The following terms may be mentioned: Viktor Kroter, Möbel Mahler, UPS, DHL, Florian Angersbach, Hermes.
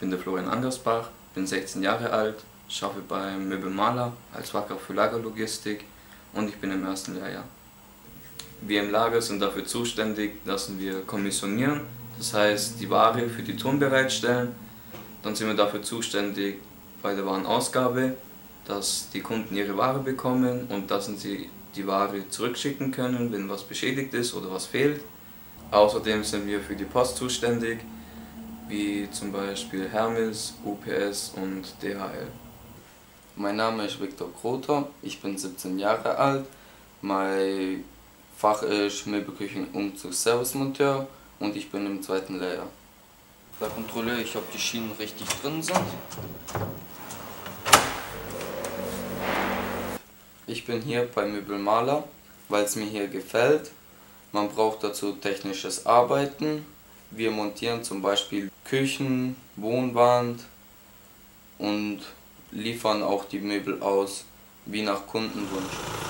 bin der Florian Angersbach, bin 16 Jahre alt, schaffe beim Möbel Mahler als Fachkraft für Lagerlogistik und ich bin im ersten Lehrjahr. Wir im Lager sind dafür zuständig, dass wir kommissionieren, das heißt die Ware für die Touren bereitstellen. Dann sind wir dafür zuständig bei der Warenausgabe, dass die Kunden ihre Ware bekommen und dass sie die Ware zurückschicken können, wenn was beschädigt ist oder was fehlt. Außerdem sind wir für die Post zuständig, wie zum Beispiel Hermes, UPS und DHL. Mein Name ist Viktor Kroter, ich bin 17 Jahre alt. Mein Fach ist Möbelküchen-Umzugs-Servicemonteur und ich bin im zweiten Lehrjahr. Da kontrolliere ich, ob die Schienen richtig drin sind. Ich bin hier bei Möbel Mahler, weil es mir hier gefällt. Man braucht dazu technisches Arbeiten. Wir montieren zum Beispiel Küchen, Wohnwand und liefern auch die Möbel aus, wie nach Kundenwunsch.